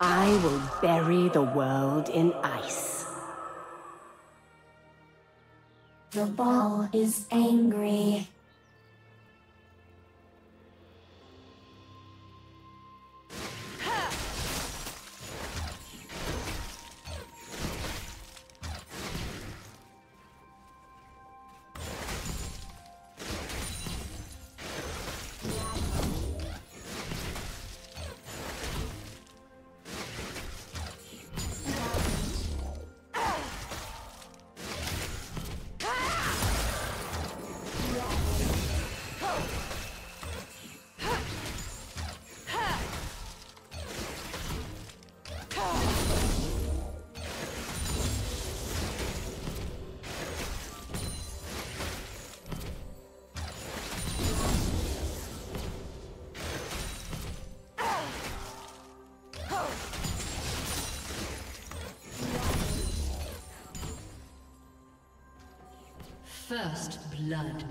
I will bury the world in ice. The ball is angry. First blood.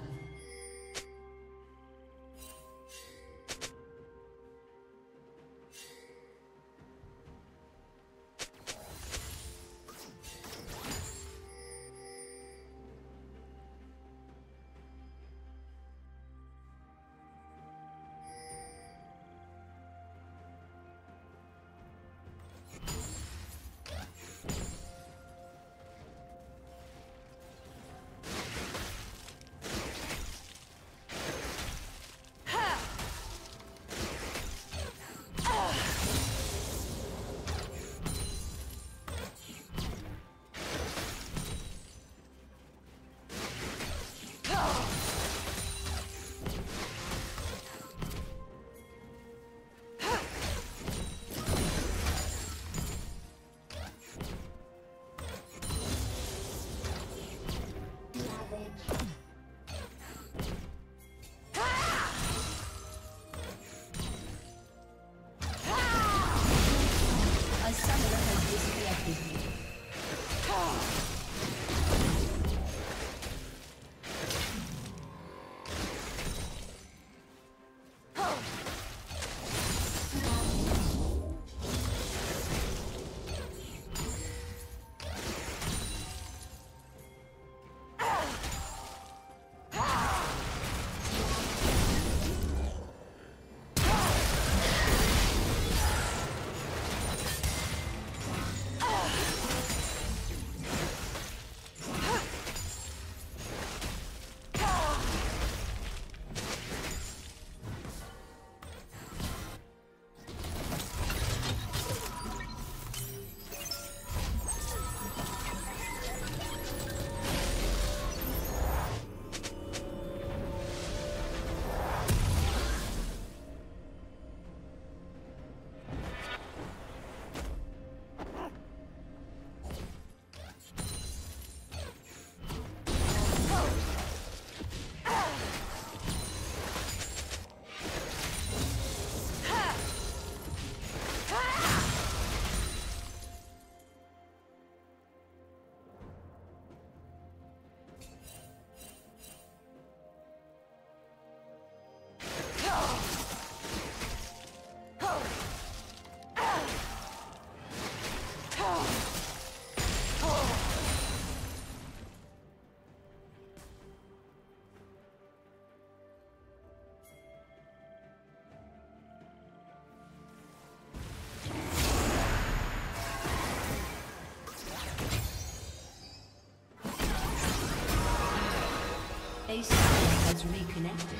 A server has reconnected.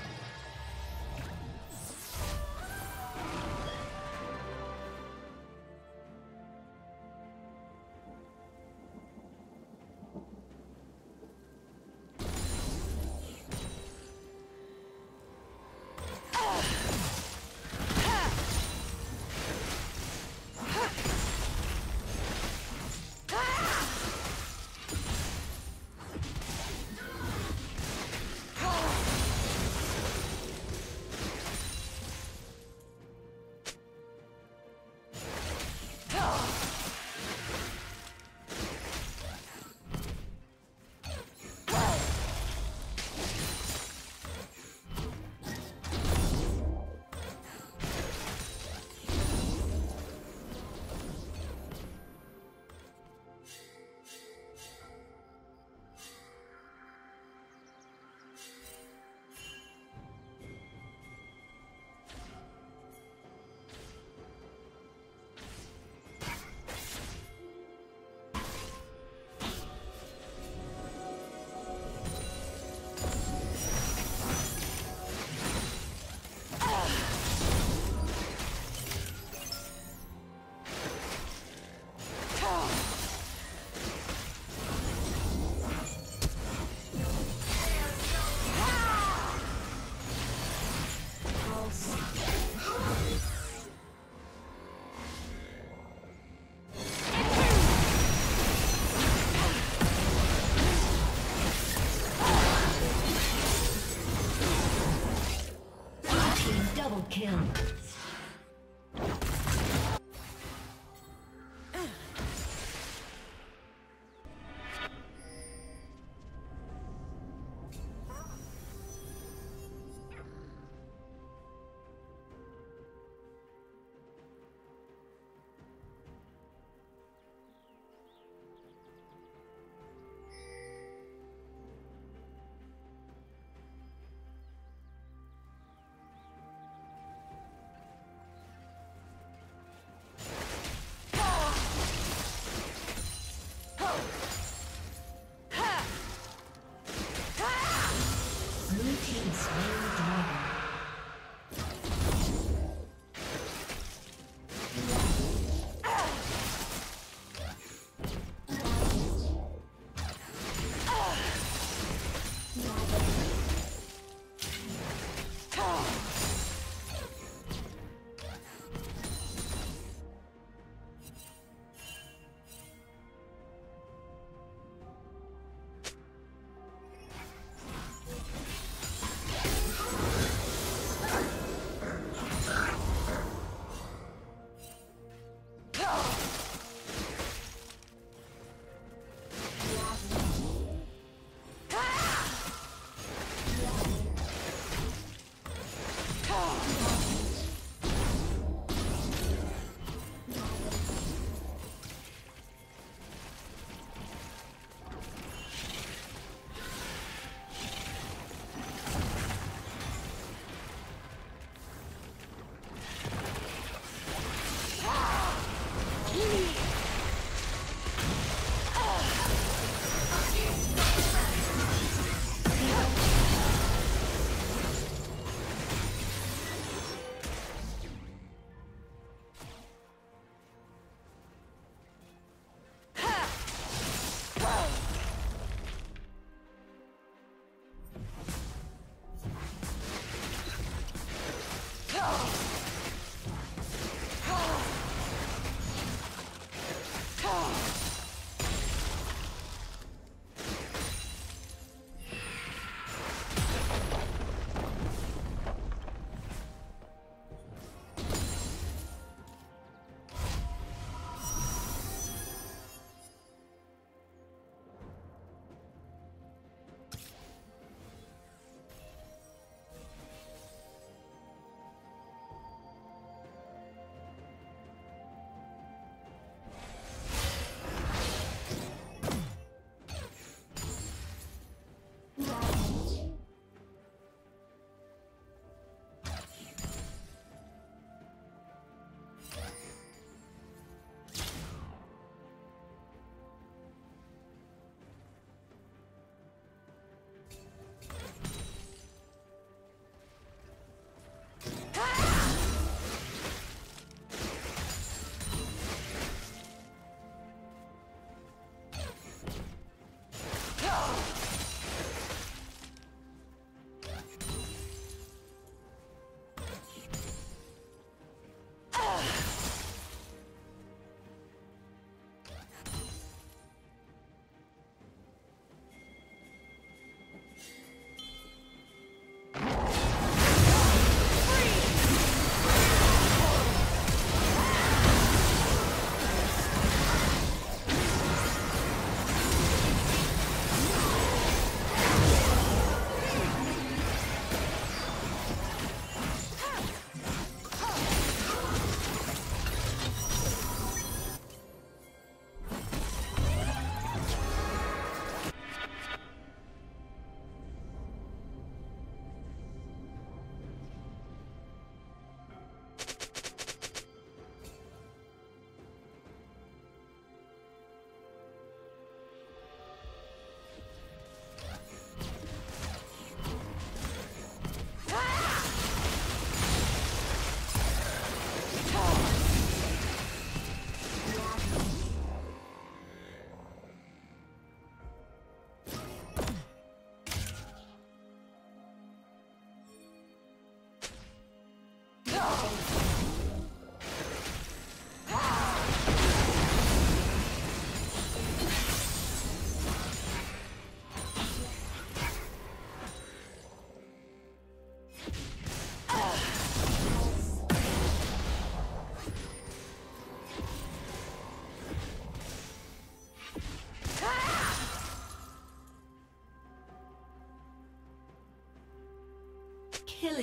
hill.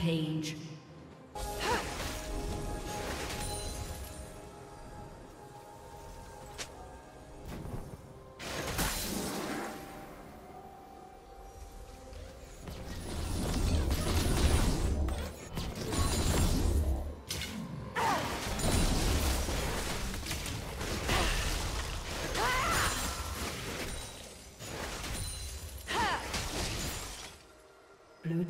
Page. Blue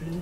Blue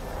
Wow.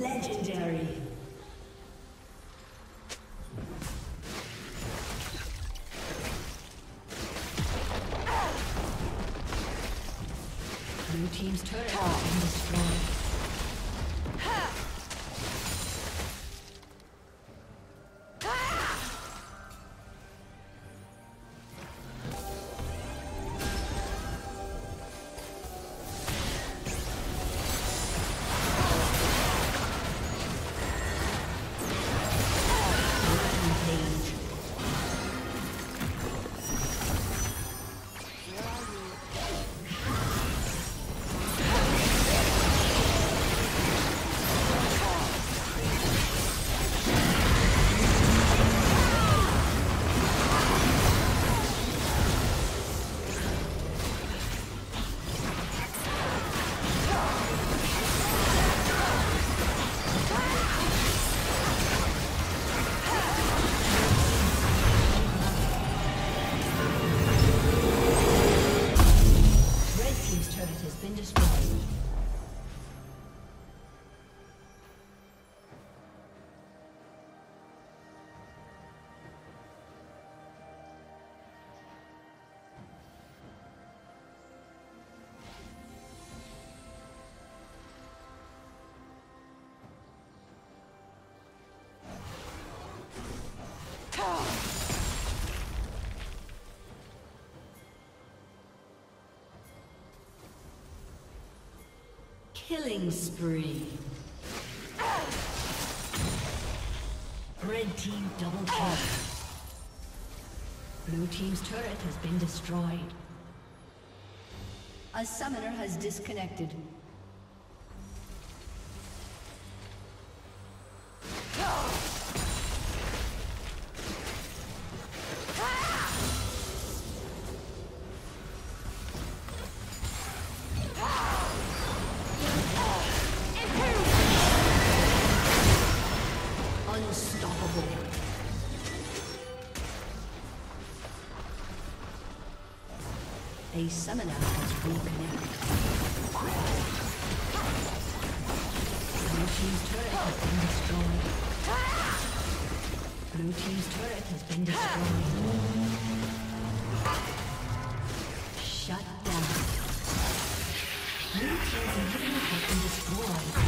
Legendary. Blue team's turret has been destroyed. Killing spree. Red team double kill. Blue team's turret has been destroyed. A summoner has disconnected. A summoner has reconnected. Blue team's turret has been destroyed. Blue team's turret has been destroyed. Shut down. Blue team's inhibitor has been destroyed.